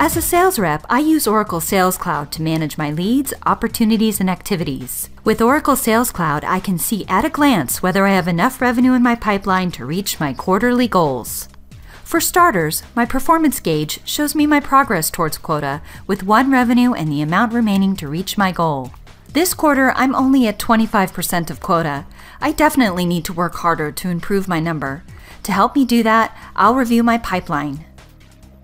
As a sales rep, I use Oracle Sales Cloud to manage my leads, opportunities, and activities. With Oracle Sales Cloud, I can see at a glance whether I have enough revenue in my pipeline to reach my quarterly goals. For starters, my performance gauge shows me my progress towards quota, with won revenue and the amount remaining to reach my goal. This quarter, I'm only at 25% of quota. I definitely need to work harder to improve my number. To help me do that, I'll review my pipeline.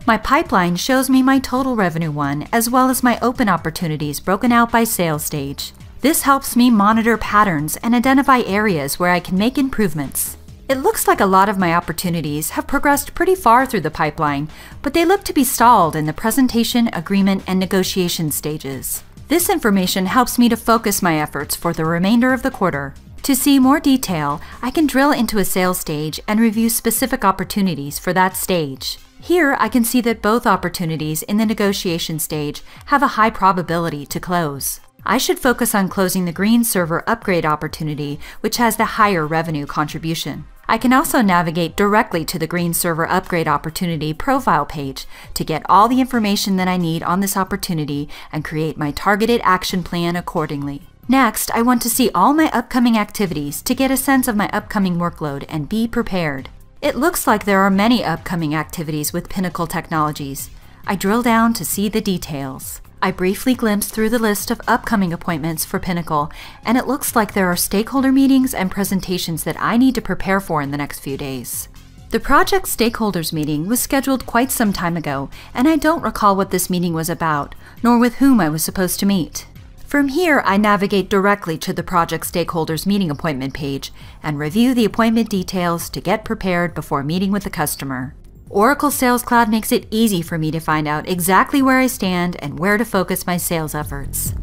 My pipeline shows me my total revenue won, as well as my open opportunities broken out by sales stage. This helps me monitor patterns and identify areas where I can make improvements. It looks like a lot of my opportunities have progressed pretty far through the pipeline, but they look to be stalled in the presentation, agreement, and negotiation stages. This information helps me to focus my efforts for the remainder of the quarter. To see more detail, I can drill into a sales stage and review specific opportunities for that stage. Here, I can see that both opportunities in the negotiation stage have a high probability to close. I should focus on closing the green server upgrade opportunity, which has the higher revenue contribution. I can also navigate directly to the green server upgrade opportunity profile page to get all the information that I need on this opportunity and create my targeted action plan accordingly. Next, I want to see all my upcoming activities to get a sense of my upcoming workload and be prepared. It looks like there are many upcoming activities with Pinnacle Technologies. I drill down to see the details. I briefly glimpse through the list of upcoming appointments for Pinnacle, and it looks like there are stakeholder meetings and presentations that I need to prepare for in the next few days. The project stakeholders meeting was scheduled quite some time ago, and I don't recall what this meeting was about, nor with whom I was supposed to meet. From here, I navigate directly to the Project Stakeholders Meeting Appointment page and review the appointment details to get prepared before meeting with the customer. Oracle Sales Cloud makes it easy for me to find out exactly where I stand and where to focus my sales efforts.